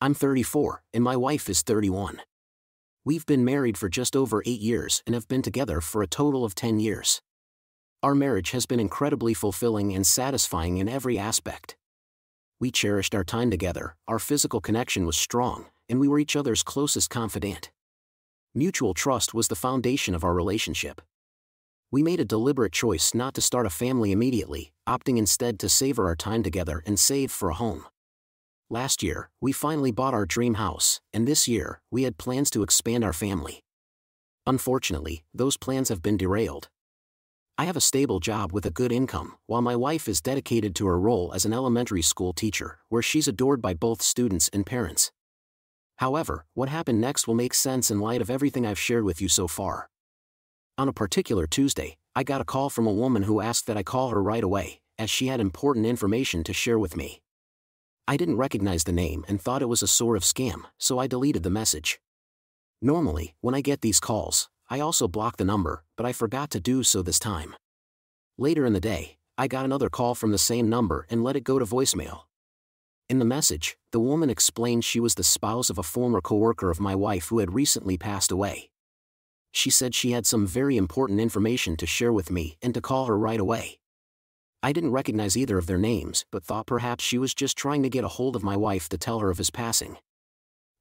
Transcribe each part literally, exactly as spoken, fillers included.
I'm thirty-four, and my wife is thirty-one. We've been married for just over eight years and have been together for a total of ten years. Our marriage has been incredibly fulfilling and satisfying in every aspect. We cherished our time together, our physical connection was strong, and we were each other's closest confidant. Mutual trust was the foundation of our relationship. We made a deliberate choice not to start a family immediately, opting instead to savor our time together and save for a home. Last year, we finally bought our dream house, and this year, we had plans to expand our family. Unfortunately, those plans have been derailed. I have a stable job with a good income, while my wife is dedicated to her role as an elementary school teacher, where she's adored by both students and parents. However, what happened next will make sense in light of everything I've shared with you so far. On a particular Tuesday, I got a call from a woman who asked that I call her right away, as she had important information to share with me. I didn't recognize the name and thought it was a sort of scam, so I deleted the message. Normally, when I get these calls, I also block the number, but I forgot to do so this time. Later in the day, I got another call from the same number and let it go to voicemail. In the message, the woman explained she was the spouse of a former coworker of my wife who had recently passed away. She said she had some very important information to share with me and to call her right away. I didn't recognize either of their names, but thought perhaps she was just trying to get a hold of my wife to tell her of his passing.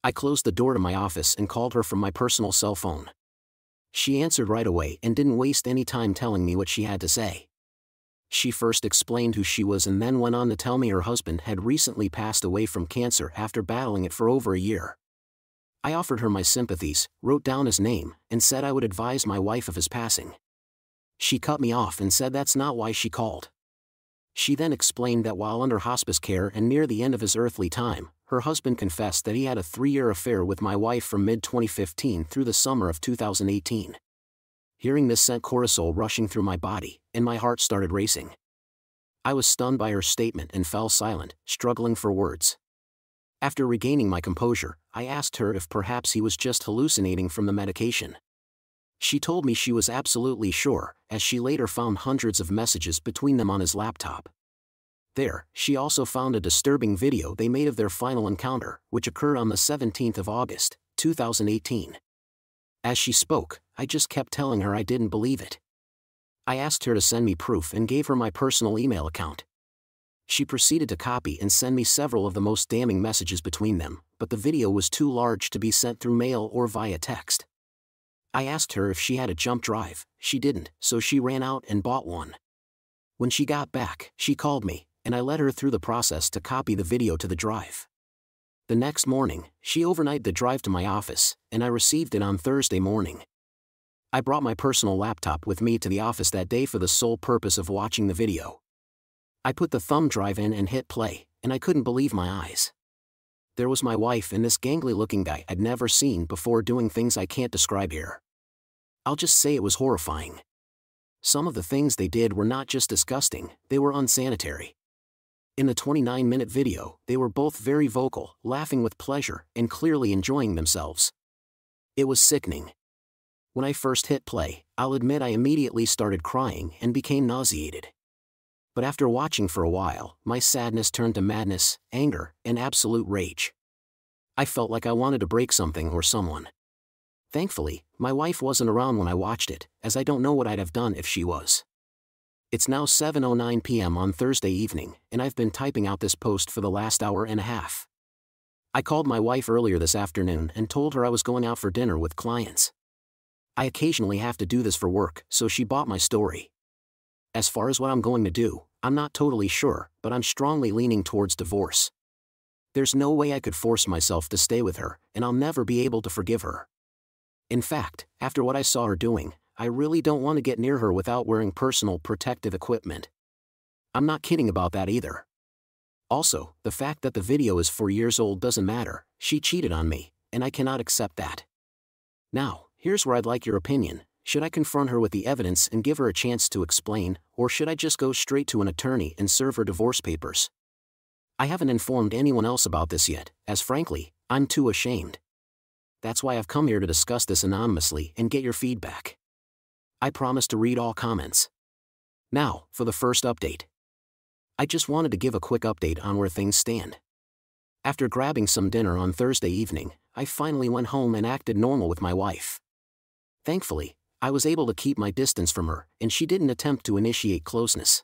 I closed the door to my office and called her from my personal cell phone. She answered right away and didn't waste any time telling me what she had to say. She first explained who she was and then went on to tell me her husband had recently passed away from cancer after battling it for over a year. I offered her my sympathies, wrote down his name, and said I would advise my wife of his passing. She cut me off and said that's not why she called. She then explained that while under hospice care and near the end of his earthly time, her husband confessed that he had a three-year affair with my wife from mid twenty fifteen through the summer of two thousand eighteen. Hearing this sent cortisol rushing through my body, and my heart started racing. I was stunned by her statement and fell silent, struggling for words. After regaining my composure, I asked her if perhaps he was just hallucinating from the medication. She told me she was absolutely sure, as she later found hundreds of messages between them on his laptop. There, she also found a disturbing video they made of their final encounter, which occurred on the seventeenth of August, two thousand eighteen. As she spoke, I just kept telling her I didn't believe it. I asked her to send me proof and gave her my personal email account. She proceeded to copy and send me several of the most damning messages between them, but the video was too large to be sent through mail or via text. I asked her if she had a jump drive, she didn't, so she ran out and bought one. When she got back, she called me, and I led her through the process to copy the video to the drive. The next morning, she overnighted the drive to my office, and I received it on Thursday morning. I brought my personal laptop with me to the office that day for the sole purpose of watching the video. I put the thumb drive in and hit play, and I couldn't believe my eyes. There was my wife and this gangly-looking guy I'd never seen before doing things I can't describe here. I'll just say it was horrifying. Some of the things they did were not just disgusting, they were unsanitary. In the twenty-nine minute video, they were both very vocal, laughing with pleasure, and clearly enjoying themselves. It was sickening. When I first hit play, I'll admit I immediately started crying and became nauseated. But after watching for a while, my sadness turned to madness, anger, and absolute rage. I felt like I wanted to break something or someone. Thankfully, my wife wasn't around when I watched it, as I don't know what I'd have done if she was. It's now seven oh nine p m on Thursday evening, and I've been typing out this post for the last hour and a half. I called my wife earlier this afternoon and told her I was going out for dinner with clients. I occasionally have to do this for work, so she bought my story. As far as what I'm going to do, I'm not totally sure, but I'm strongly leaning towards divorce. There's no way I could force myself to stay with her, and I'll never be able to forgive her. In fact, after what I saw her doing, I really don't want to get near her without wearing personal protective equipment. I'm not kidding about that either. Also, the fact that the video is four years old doesn't matter, she cheated on me, and I cannot accept that. Now, here's where I'd like your opinion. Should I confront her with the evidence and give her a chance to explain, or should I just go straight to an attorney and serve her divorce papers? I haven't informed anyone else about this yet, as frankly, I'm too ashamed. That's why I've come here to discuss this anonymously and get your feedback. I promise to read all comments. Now, for the first update. I just wanted to give a quick update on where things stand. After grabbing some dinner on Thursday evening, I finally went home and acted normal with my wife. Thankfully, I was able to keep my distance from her, and she didn't attempt to initiate closeness.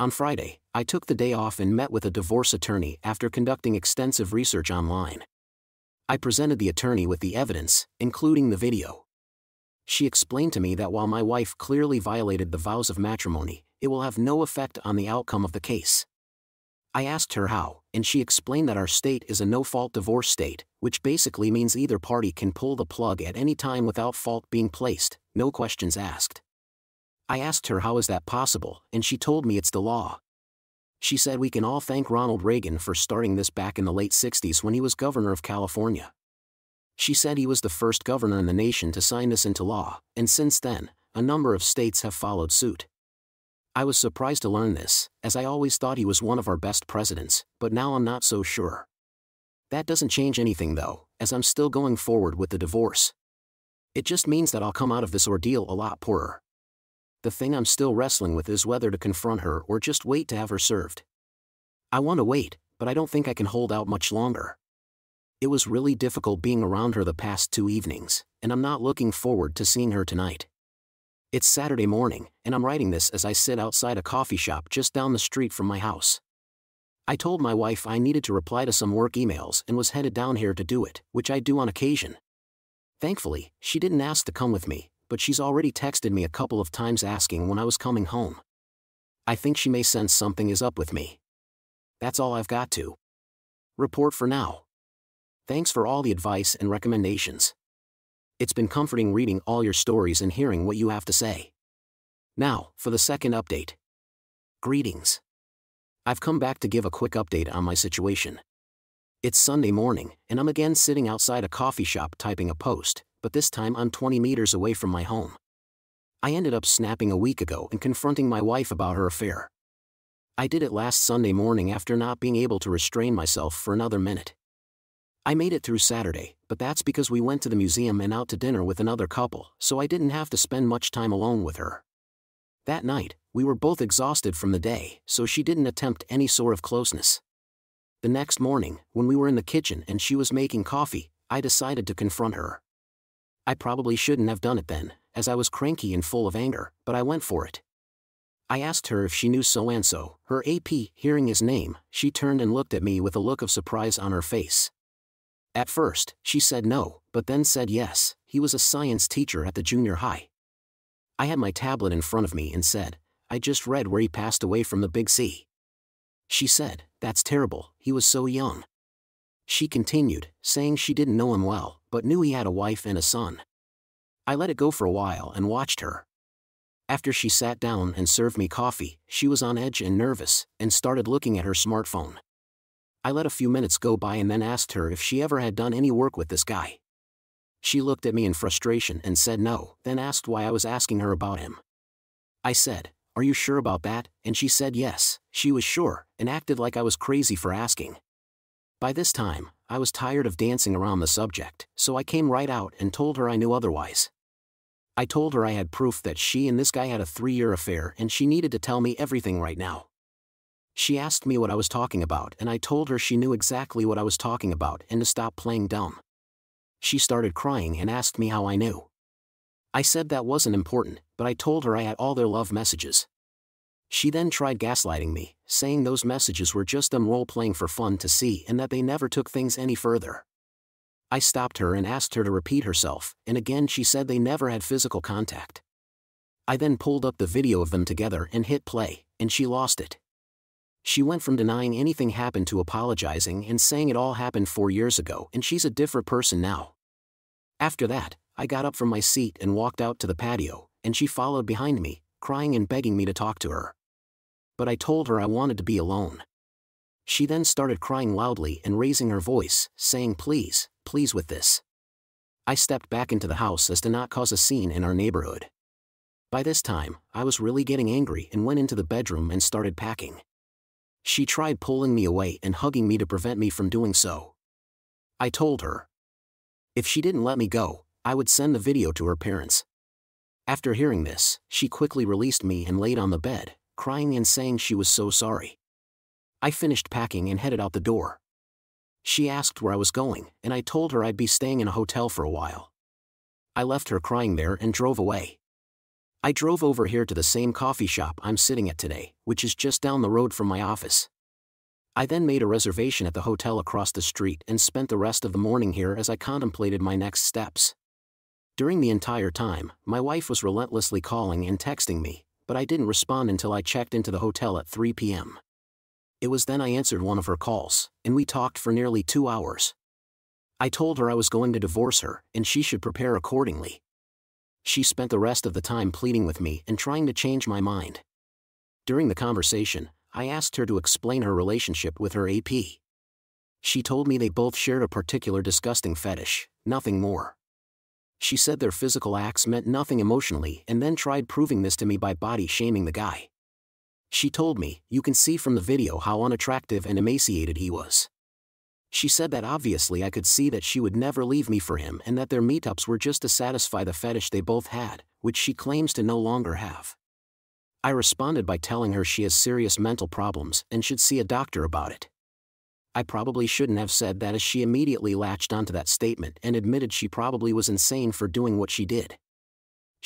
On Friday, I took the day off and met with a divorce attorney after conducting extensive research online. I presented the attorney with the evidence, including the video. She explained to me that while my wife clearly violated the vows of matrimony, it will have no effect on the outcome of the case. I asked her how, and she explained that our state is a no-fault divorce state, which basically means either party can pull the plug at any time without fault being placed, no questions asked. I asked her how is that possible, and she told me it's the law. She said we can all thank Ronald Reagan for starting this back in the late sixties when he was governor of California. She said he was the first governor in the nation to sign this into law, and since then, a number of states have followed suit. I was surprised to learn this, as I always thought he was one of our best presidents, but now I'm not so sure. That doesn't change anything though, as I'm still going forward with the divorce. It just means that I'll come out of this ordeal a lot poorer. The thing I'm still wrestling with is whether to confront her or just wait to have her served. I want to wait, but I don't think I can hold out much longer. It was really difficult being around her the past two evenings, and I'm not looking forward to seeing her tonight. It's Saturday morning, and I'm writing this as I sit outside a coffee shop just down the street from my house. I told my wife I needed to reply to some work emails and was headed down here to do it, which I do on occasion. Thankfully, she didn't ask to come with me, but she's already texted me a couple of times asking when I was coming home. I think she may sense something is up with me. That's all I've got to report for now. Thanks for all the advice and recommendations. It's been comforting reading all your stories and hearing what you have to say. Now, for the second update. Greetings. I've come back to give a quick update on my situation. It's Sunday morning, and I'm again sitting outside a coffee shop typing a post, but this time I'm twenty meters away from my home. I ended up snapping a week ago and confronting my wife about her affair. I did it last Sunday morning after not being able to restrain myself for another minute. I made it through Saturday, but that's because we went to the museum and out to dinner with another couple, so I didn't have to spend much time alone with her. That night, we were both exhausted from the day, so she didn't attempt any sort of closeness. The next morning, when we were in the kitchen and she was making coffee, I decided to confront her. I probably shouldn't have done it then, as I was cranky and full of anger, but I went for it. I asked her if she knew so-and-so, her A P, hearing his name, she turned and looked at me with a look of surprise on her face. At first, she said no, but then said yes, he was a science teacher at the junior high. I had my tablet in front of me and said, I just read where he passed away from the Big C. She said, that's terrible, he was so young. She continued, saying she didn't know him well, but knew he had a wife and a son. I let it go for a while and watched her. After she sat down and served me coffee, she was on edge and nervous, and started looking at her smartphone. I let a few minutes go by and then asked her if she ever had done any work with this guy. She looked at me in frustration and said no, then asked why I was asking her about him. I said, are you sure about that? And she said yes, she was sure, and acted like I was crazy for asking. By this time, I was tired of dancing around the subject, so I came right out and told her I knew otherwise. I told her I had proof that she and this guy had a three-year affair and she needed to tell me everything right now. She asked me what I was talking about and I told her she knew exactly what I was talking about and to stop playing dumb. She started crying and asked me how I knew. I said that wasn't important, but I told her I had all their love messages. She then tried gaslighting me, saying those messages were just them role-playing for fun to see and that they never took things any further. I stopped her and asked her to repeat herself, and again she said they never had physical contact. I then pulled up the video of them together and hit play, and she lost it. She went from denying anything happened to apologizing and saying it all happened four years ago and she's a different person now. After that, I got up from my seat and walked out to the patio, and she followed behind me, crying and begging me to talk to her. But I told her I wanted to be alone. She then started crying loudly and raising her voice, saying please, please with this. I stepped back into the house as to not cause a scene in our neighborhood. By this time, I was really getting angry and went into the bedroom and started packing. She tried pulling me away and hugging me to prevent me from doing so. I told her if she didn't let me go, I would send the video to her parents. After hearing this, she quickly released me and laid on the bed, crying and saying she was so sorry. I finished packing and headed out the door. She asked where I was going, and I told her I'd be staying in a hotel for a while. I left her crying there and drove away. I drove over here to the same coffee shop I'm sitting at today, which is just down the road from my office. I then made a reservation at the hotel across the street and spent the rest of the morning here as I contemplated my next steps. During the entire time, my wife was relentlessly calling and texting me, but I didn't respond until I checked into the hotel at three p m It was then I answered one of her calls, and we talked for nearly two hours. I told her I was going to divorce her, and she should prepare accordingly. She spent the rest of the time pleading with me and trying to change my mind. During the conversation, I asked her to explain her relationship with her A P. She told me they both shared a particular disgusting fetish, nothing more. She said their physical acts meant nothing emotionally and then tried proving this to me by body-shaming the guy. She told me, "You can see from the video how unattractive and emaciated he was." She said that obviously I could see that she would never leave me for him and that their meetups were just to satisfy the fetish they both had, which she claims to no longer have. I responded by telling her she has serious mental problems and should see a doctor about it. I probably shouldn't have said that, as she immediately latched onto that statement and admitted she probably was insane for doing what she did.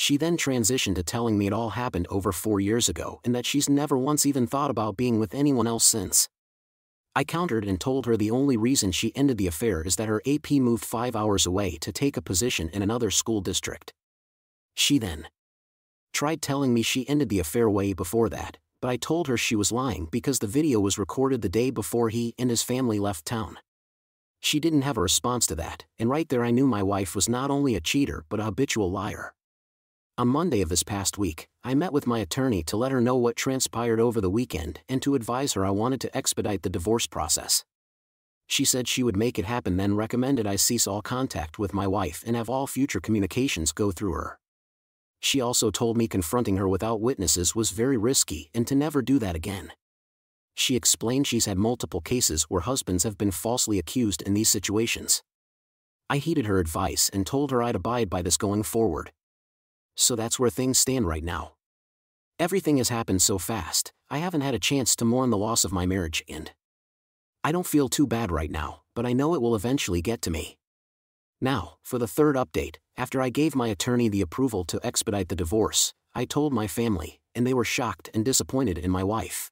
She then transitioned to telling me it all happened over four years ago and that she's never once even thought about being with anyone else since. I countered and told her the only reason she ended the affair is that her A P moved five hours away to take a position in another school district. She then tried telling me she ended the affair way before that, but I told her she was lying because the video was recorded the day before he and his family left town. She didn't have a response to that, and right there I knew my wife was not only a cheater but a habitual liar. On Monday of this past week, I met with my attorney to let her know what transpired over the weekend and to advise her I wanted to expedite the divorce process. She said she would make it happen, then recommended I cease all contact with my wife and have all future communications go through her. She also told me confronting her without witnesses was very risky and to never do that again. She explained she's had multiple cases where husbands have been falsely accused in these situations. I heeded her advice and told her I'd abide by this going forward. So that's where things stand right now. Everything has happened so fast, I haven't had a chance to mourn the loss of my marriage, and I don't feel too bad right now, but I know it will eventually get to me. Now, for the third update, after I gave my attorney the approval to expedite the divorce, I told my family, and they were shocked and disappointed in my wife.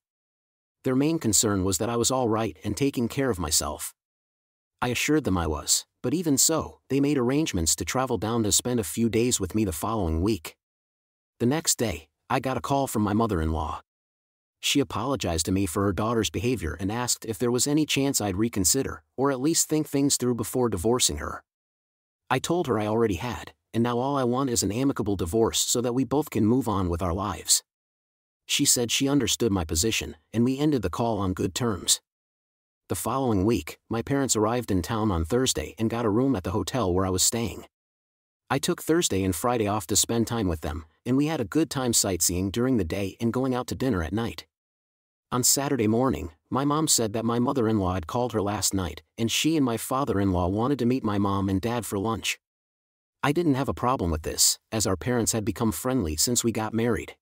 Their main concern was that I was all right and taking care of myself. I assured them I was, but even so, they made arrangements to travel down to spend a few days with me the following week. The next day, I got a call from my mother-in-law. She apologized to me for her daughter's behavior and asked if there was any chance I'd reconsider, or at least think things through before divorcing her. I told her I already had, and now all I want is an amicable divorce so that we both can move on with our lives. She said she understood my position, and we ended the call on good terms. The following week, my parents arrived in town on Thursday and got a room at the hotel where I was staying. I took Thursday and Friday off to spend time with them, and we had a good time sightseeing during the day and going out to dinner at night. On Saturday morning, my mom said that my mother-in-law had called her last night, and she and my father-in-law wanted to meet my mom and dad for lunch. I didn't have a problem with this, as our parents had become friendly since we got married.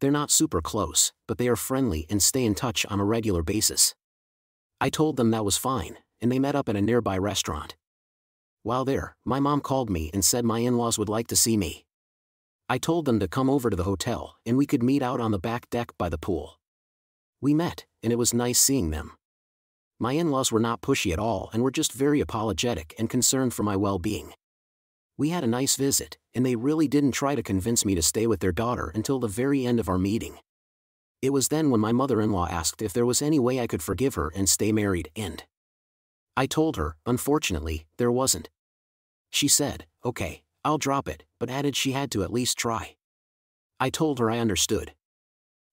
They're not super close, but they are friendly and stay in touch on a regular basis. I told them that was fine, and they met up at a nearby restaurant. While there, my mom called me and said my in-laws would like to see me. I told them to come over to the hotel, and we could meet out on the back deck by the pool. We met, and it was nice seeing them. My in-laws were not pushy at all and were just very apologetic and concerned for my well-being. We had a nice visit, and they really didn't try to convince me to stay with their daughter until the very end of our meeting. It was then when my mother-in-law asked if there was any way I could forgive her and stay married, and I told her, unfortunately, there wasn't. She said, "Okay, I'll drop it," but added she had to at least try. I told her I understood.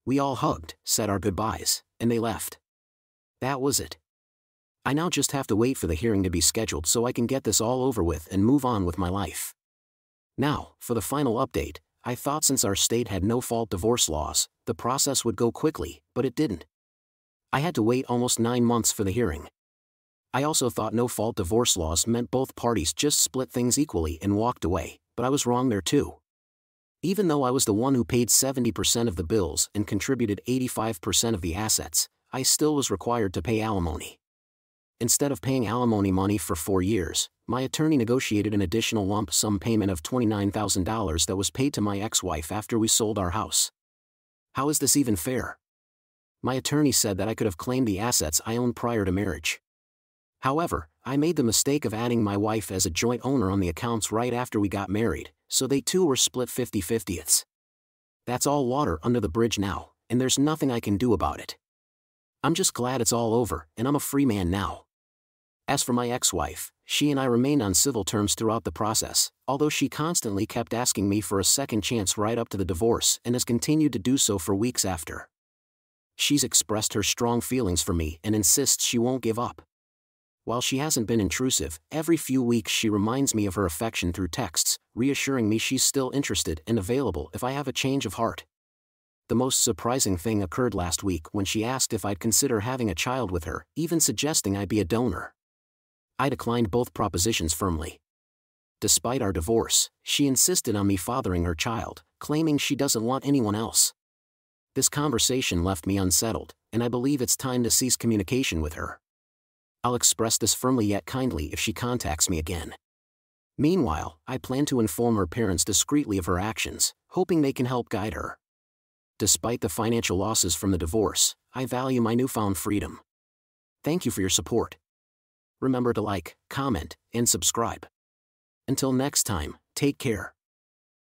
We all hugged, said our goodbyes, and they left. That was it. I now just have to wait for the hearing to be scheduled so I can get this all over with and move on with my life. Now, for the final update, I thought since our state had no-fault divorce laws, the process would go quickly, but it didn't. I had to wait almost nine months for the hearing. I also thought no-fault divorce laws meant both parties just split things equally and walked away, but I was wrong there too. Even though I was the one who paid seventy percent of the bills and contributed eighty-five percent of the assets, I still was required to pay alimony. Instead of paying alimony money for four years, my attorney negotiated an additional lump sum payment of twenty-nine thousand dollars that was paid to my ex-wife after we sold our house. How is this even fair? My attorney said that I could have claimed the assets I owned prior to marriage. However, I made the mistake of adding my wife as a joint owner on the accounts right after we got married, so they too were split fifty fifty. That's all water under the bridge now, and there's nothing I can do about it. I'm just glad it's all over, and I'm a free man now. As for my ex-wife, she and I remained on civil terms throughout the process, although she constantly kept asking me for a second chance right up to the divorce and has continued to do so for weeks after. She's expressed her strong feelings for me and insists she won't give up. While she hasn't been intrusive, every few weeks she reminds me of her affection through texts, reassuring me she's still interested and available if I have a change of heart. The most surprising thing occurred last week when she asked if I'd consider having a child with her, even suggesting I be a donor. I declined both propositions firmly. Despite our divorce, she insisted on me fathering her child, claiming she doesn't want anyone else. This conversation left me unsettled, and I believe it's time to cease communication with her. I'll express this firmly yet kindly if she contacts me again. Meanwhile, I plan to inform her parents discreetly of her actions, hoping they can help guide her. Despite the financial losses from the divorce, I value my newfound freedom. Thank you for your support. Remember to like, comment, and subscribe. Until next time, take care.